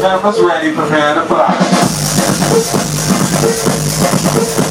Cameras ready, prepare to fly.